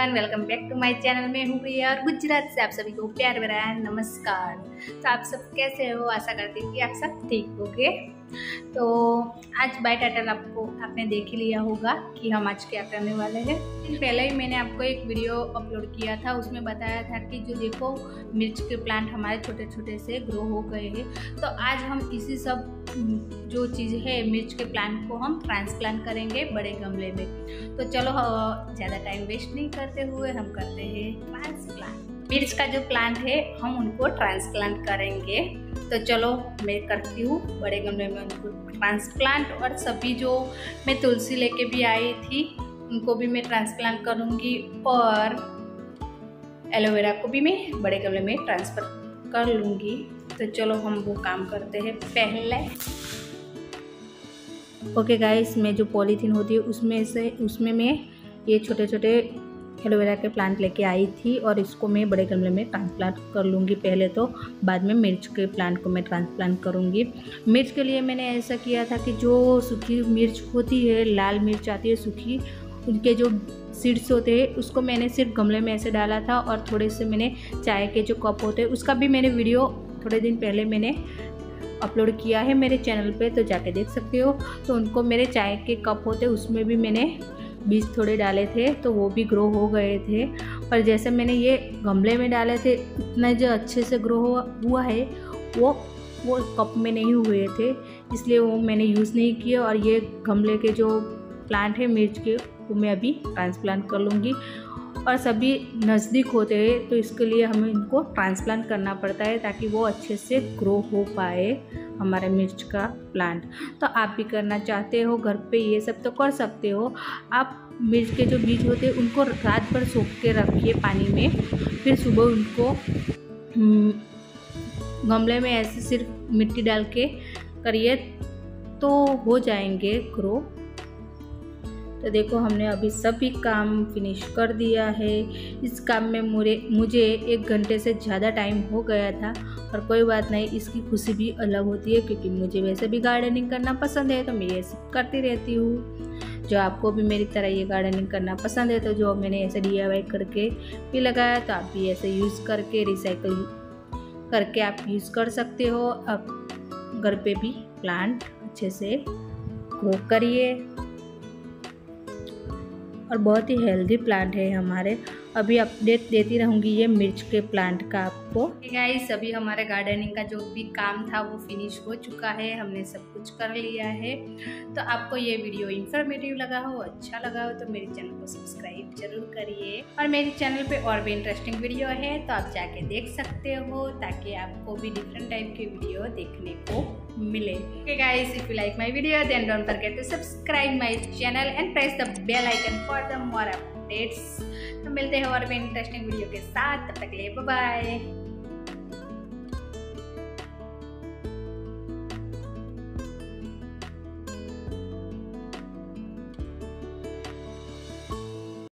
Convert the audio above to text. Everyone, welcome back to my channel. मैं हूँ प्रिया और गुजरात से आप सभी को प्यार भरा नमस्कार। तो आप सब कैसे हो? आशा करती हूँ कि आप सब ठीक होंगे। तो आज बाय टाइटल आपने देख लिया होगा कि हम आज क्या करने वाले हैं। पहले ही मैंने आपको एक वीडियो अपलोड किया था, उसमें बताया था कि जो देखो मिर्च के प्लांट हमारे छोटे छोटे से ग्रो हो गए हैं। तो आज हम इसी सब जो चीज़ है मिर्च के प्लांट को हम ट्रांसप्लांट करेंगे बड़े गमले में। तो चलो ज़्यादा टाइम वेस्ट नहीं करते हुए हम करते हैं ट्रांसप्लांट। मिर्च का जो प्लांट है हम उनको ट्रांसप्लांट करेंगे। तो चलो मैं करती हूँ बड़े गमले में उनको ट्रांसप्लांट। और सभी जो मैं तुलसी लेके भी आई थी उनको भी मैं ट्रांसप्लांट करूँगी और एलोवेरा को भी मैं बड़े गमले में ट्रांसफर कर लूँगी। तो चलो हम वो काम करते हैं पहले। ओके गाइस, मैं जो पॉलीथीन होती है उसमें मैं ये छोटे छोटे एलोवेरा के प्लांट लेके आई थी और इसको मैं बड़े गमले में ट्रांसप्लांट कर लूँगी पहले। तो बाद में मिर्च के प्लांट को मैं ट्रांसप्लांट करूँगी। मिर्च के लिए मैंने ऐसा किया था कि जो सूखी मिर्च होती है, लाल मिर्च आती है सूखी, उनके जो सीड्स होते हैं उसको मैंने सिर्फ गमले में ऐसे डाला था। और थोड़े से मैंने चाय के जो कप होते हैं उसका भी मैंने वीडियो थोड़े दिन पहले मैंने अपलोड किया है मेरे चैनल पे, तो जाके देख सकते हो। तो उनको मेरे चाय के कप होते उसमें भी मैंने बीज थोड़े डाले थे, तो वो भी ग्रो हो गए थे। पर जैसे मैंने ये गमले में डाले थे उतना जो अच्छे से ग्रो हुआ है वो कप में नहीं हुए थे, इसलिए वो मैंने यूज़ नहीं किए। और ये गमले के जो प्लांट है मिर्च के वो मैं अभी ट्रांसप्लांट कर लूँगी। और सभी नज़दीक होते हैं तो इसके लिए हमें इनको ट्रांसप्लांट करना पड़ता है ताकि वो अच्छे से ग्रो हो पाए हमारे मिर्च का प्लांट। तो आप भी करना चाहते हो घर पे ये सब तो कर सकते हो। आप मिर्च के जो बीज होते हैं उनको रात भर सोख के रखिए पानी में, फिर सुबह उनको गमले में ऐसे सिर्फ मिट्टी डाल के करिए तो हो जाएंगे ग्रो। तो देखो हमने अभी सभी काम फिनिश कर दिया है। इस काम में मुझे 1 घंटे से ज़्यादा टाइम हो गया था, पर कोई बात नहीं, इसकी खुशी भी अलग होती है क्योंकि मुझे वैसे भी गार्डनिंग करना पसंद है। तो मैं ये सब करती रहती हूँ। जो आपको भी मेरी तरह ये गार्डनिंग करना पसंद है तो जो मैंने ऐसे DIY करके भी लगाया तो आप भी ऐसे यूज़ करके रिसाइकल करके आप यूज़ कर सकते हो। आप घर पर भी प्लांट अच्छे से ग्रो करिए। और बहुत ही हेल्दी प्लांट है हमारे। अभी अपडेट देती रहूँगी ये मिर्च के प्लांट का आपको। गाइस, अभी हमारे गार्डनिंग का जो भी काम था वो फिनिश हो चुका है, हमने सब कुछ कर लिया है। तो आपको ये वीडियो इन्फॉर्मेटिव लगा हो, अच्छा लगा हो तो मेरे चैनल को सब्सक्राइब जरूर करिए। और मेरे चैनल पे और भी इंटरेस्टिंग वीडियो है तो आप जाके देख सकते हो ताकि आपको भी डिफरेंट टाइप की वीडियो देखने को मिले। Okay guys, if you like my video then don't forget to subscribe my channel and press the bell icon for the more updates. तो मिलते हैं और भी इंटरेस्टिंग वीडियो के साथ। तब तक के लिए बाय बाय।